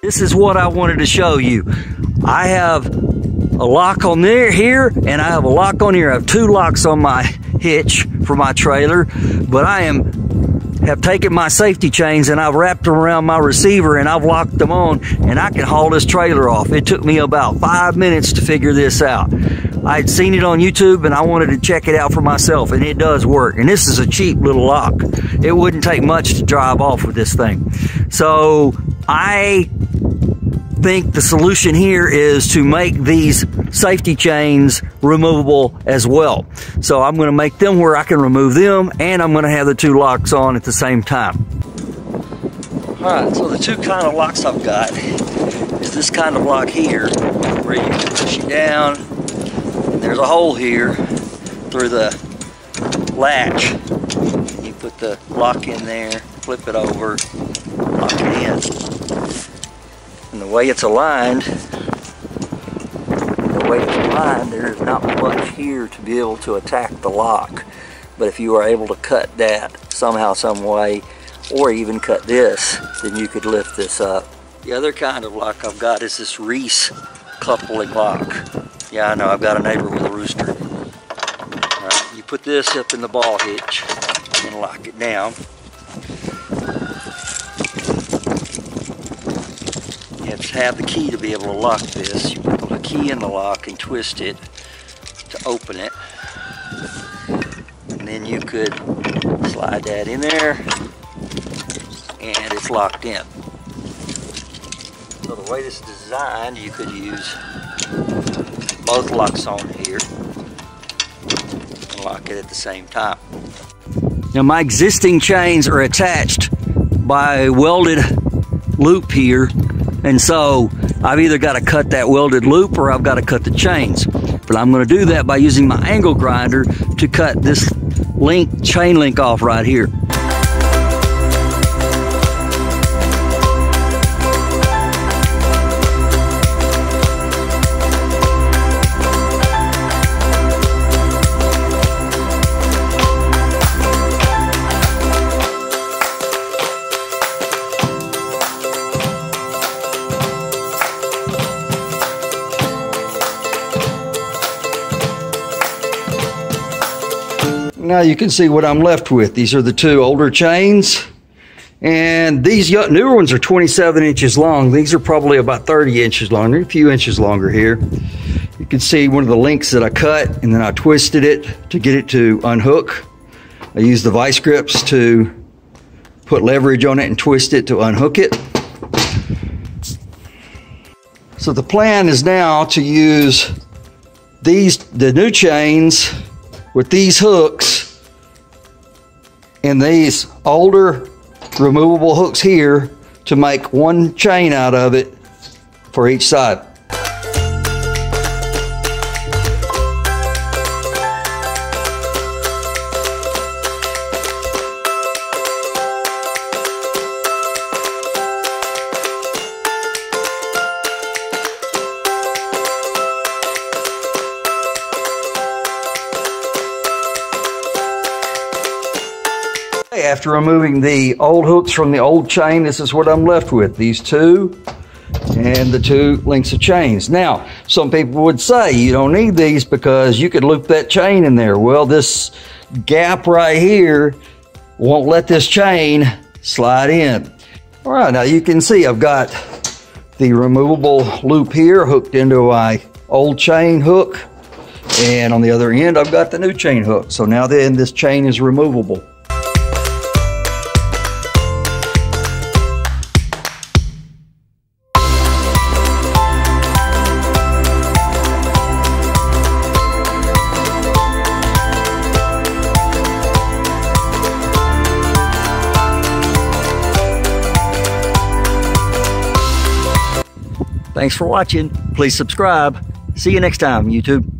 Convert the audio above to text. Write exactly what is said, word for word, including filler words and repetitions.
This is what I wanted to show you. I have a lock on there here, and I have a lock on here. I have two locks on my hitch for my trailer, but I am have taken my safety chains and I've wrapped them around my receiver and I've locked them on, and I can haul this trailer off. It took me about five minutes to figure this out. I'd seen it on YouTube and I wanted to check it out for myself, and it does work. And this is a cheap little lock. It wouldn't take much to drive off with this thing. So I think the solution here is to make these safety chains removable as well. So I'm going to make them where I can remove them, and I'm going to have the two locks on at the same time. Alright, so the two kind of locks I've got is this kind of lock here where you can push it down. There's a hole here through the latch. You put the lock in there, flip it over, lock it in. And the way it's aligned, the way it's aligned, there's not much here to be able to attack the lock. But if you are able to cut that somehow, some way, or even cut this, then you could lift this up. The other kind of lock I've got is this Reese coupling lock. Yeah, I know, I've got a neighbor with a rooster. Uh, you put this up in the ball hitch and lock it down. You have to have the key to be able to lock this. You put the key in the lock and twist it to open it. And then you could slide that in there, and it's locked in. So the way this is designed, you could use both locks on here and lock it at the same time. Now my existing chains are attached by a welded loop here, and so I've either got to cut that welded loop or I've got to cut the chains. But I'm going to do that by using my angle grinder to cut this link, chain link off right here. Now you can see what I'm left with. These are the two older chains, and these newer ones are twenty-seven inches long. These are probably about thirty inches longer, a few inches longer here. You can see one of the links that I cut, and then I twisted it to get it to unhook. I used the vice grips to put leverage on it and twist it to unhook it. So the plan is now to use these, the new chains, with these hooks and these older removable hooks here to make one chain out of it for each side. After removing the old hooks from the old chain, this is what I'm left with. These two and the two links of chains. Now, some people would say you don't need these because you could loop that chain in there. Well, this gap right here won't let this chain slide in. All right, now you can see I've got the removable loop here hooked into my old chain hook. And on the other end, I've got the new chain hook. So now then this chain is removable. Thanks for watching. Please subscribe. See you next time, YouTube.